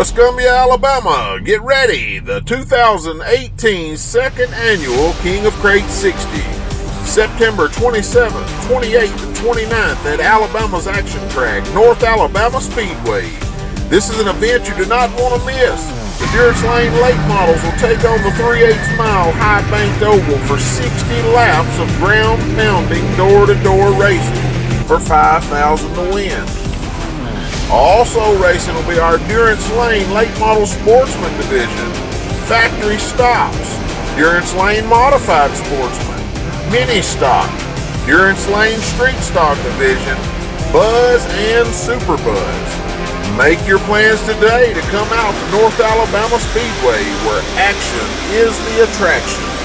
Tuscumbia, Alabama, get ready. The 2018 second annual King of Crate 60, September 27th, 28th, and 29th at Alabama's Action Track, North Alabama Speedway. This is an event you do not want to miss. The Duren's Lane Late Models will take on the 3/8 mile high banked oval for 60 laps of ground pounding door-to-door racing for $5,000 to win. Also racing will be our Duren's Lane Late Model Sportsman Division, Factory Stops, Duren's Lane Modified Sportsman, Mini Stock, Duren's Lane Street Stock Division, Buzz and Super Buzz. Make your plans today to come out to North Alabama Speedway, where action is the attraction.